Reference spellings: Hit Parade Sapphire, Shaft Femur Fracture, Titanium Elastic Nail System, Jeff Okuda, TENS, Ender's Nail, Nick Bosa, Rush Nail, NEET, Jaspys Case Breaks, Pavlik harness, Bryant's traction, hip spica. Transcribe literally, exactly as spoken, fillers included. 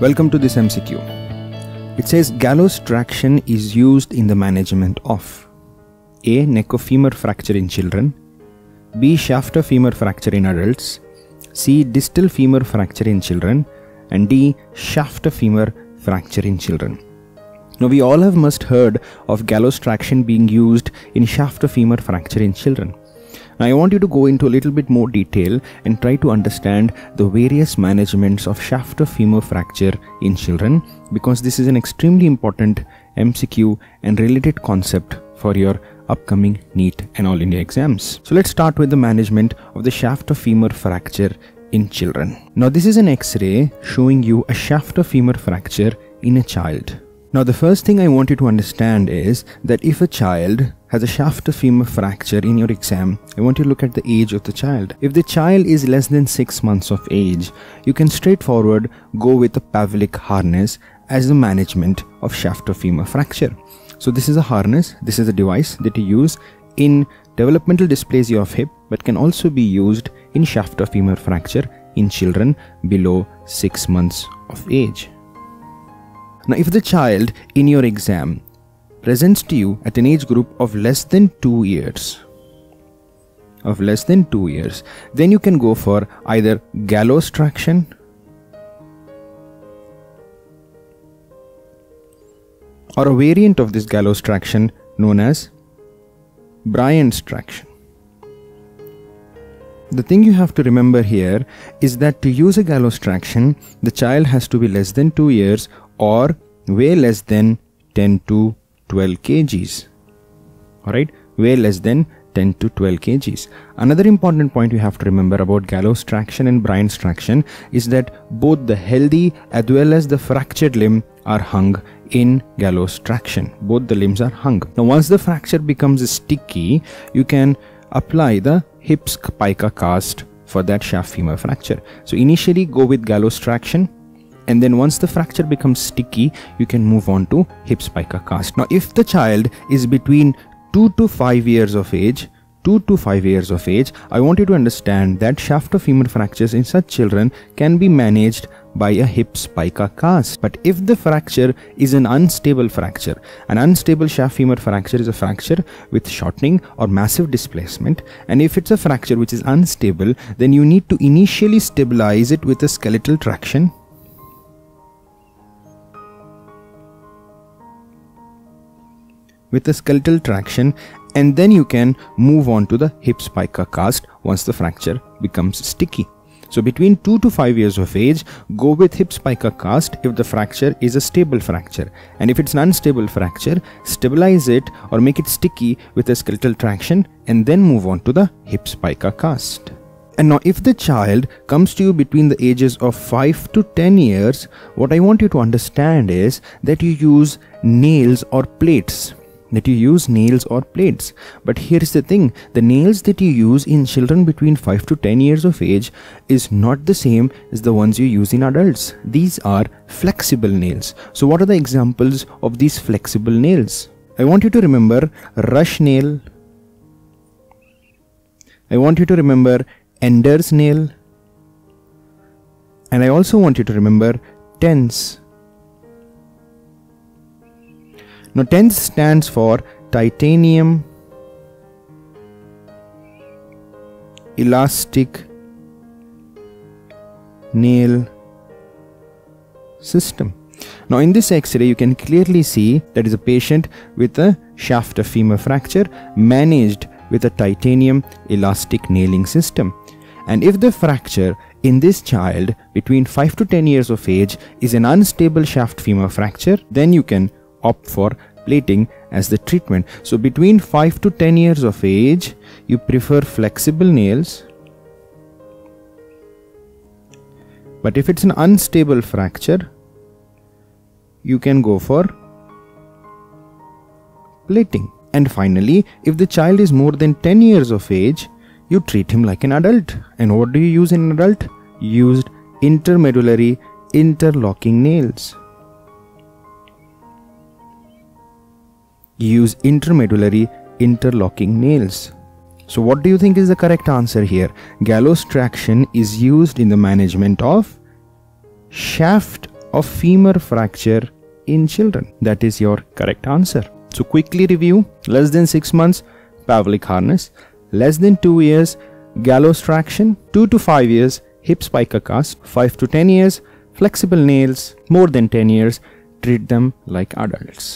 Welcome to this M C Q. It says Gallow's traction is used in the management of A. Neck-of-femur fracture in children, B. Shaft femur fracture in adults, C. Distal femur fracture in children, and D. Shaft femur fracture in children. Now we all have must heard of Gallow's traction being used in shaft femur fracture in children. Now I want you to go into a little bit more detail and try to understand the various managements of shaft femur fracture in children, because this is an extremely important M C Q and related concept for your upcoming NEET and All India exams. So let's start with the management of the shaft femur fracture in children. Now this is an X-ray showing you a shaft femur fracture in a child. Now the first thing I want you to understand is that if a child has a shaft femur fracture in your exam, I want you to look at the age of the child. If the child is less than six months of age, you can straightforward go with a Pavlik harness as the management of shaft femur fracture. So this is a harness, this is a device that you use in developmental dysplasia of hip, but can also be used in shaft femur fracture in children below six months of age. Now if the child in your exam presents to you at an age group of less than two years, of less than two years, then you can go for either Gallow's traction or a variant of this Gallow's traction known as Bryant's traction. The thing you have to remember here is that to use a Gallow's traction, the child has to be less than two years or weigh less than ten to twelve kilograms. Alright, weigh less than ten to twelve kilograms. Another important point you have to remember about Gallow's traction and Bryant's traction is that both the healthy as well as the fractured limb are hung in Gallow's traction. Both the limbs are hung. Now once the fracture becomes sticky, you can apply the hip spica cast for that shaft femur fracture. So initially go with Gallow's traction, and then once the fracture becomes sticky, you can move on to hip spica cast. Now if the child is between two to five years of age, two to five years of age, I want you to understand that shaft femur fractures in such children can be managed by a hip spica cast. But if the fracture is an unstable fracture, an unstable shaft femur fracture is a fracture with shortening or massive displacement, and if it's a fracture which is unstable, then you need to initially stabilize it with a skeletal traction with a skeletal traction and then you can move on to the hip spica cast once the fracture becomes sticky. So between two to five years of age, go with hip spica cast if the fracture is a stable fracture, and if it's an unstable fracture, stabilize it or make it sticky with a skeletal traction and then move on to the hip spica cast. And now if the child comes to you between the ages of five to ten years, what I want you to understand is that you use nails or plates. That you use nails or plates. But here's the thing, the nails that you use in children between five to ten years of age is not the same as the ones you use in adults. These are flexible nails. So what are the examples of these flexible nails? I want you to remember Rush Nail. I want you to remember Ender's Nail. And I also want you to remember TENS. Now TENS stands for Titanium Elastic Nail System. Now in this X-ray you can clearly see that is a patient with a shaft femur fracture managed with a titanium elastic nailing system. And if the fracture in this child between five to ten years of age is an unstable shaft femur fracture, then you can opt for plating as the treatment. So between five to ten years of age, you prefer flexible nails. But if it's an unstable fracture, you can go for plating. And finally, if the child is more than ten years of age, you treat him like an adult. And what do you use in an adult? You used intermedullary interlocking nails. Use intermedullary interlocking nails. So what do you think is the correct answer here? Gallow's traction is used in the management of shaft of femur fracture in children. That is your correct answer. So quickly review: less than six months, Pavlik harness; less than two years, Gallow's traction; two to five years, hip spica cast; five to ten years, flexible nails; more than ten years, treat them like adults.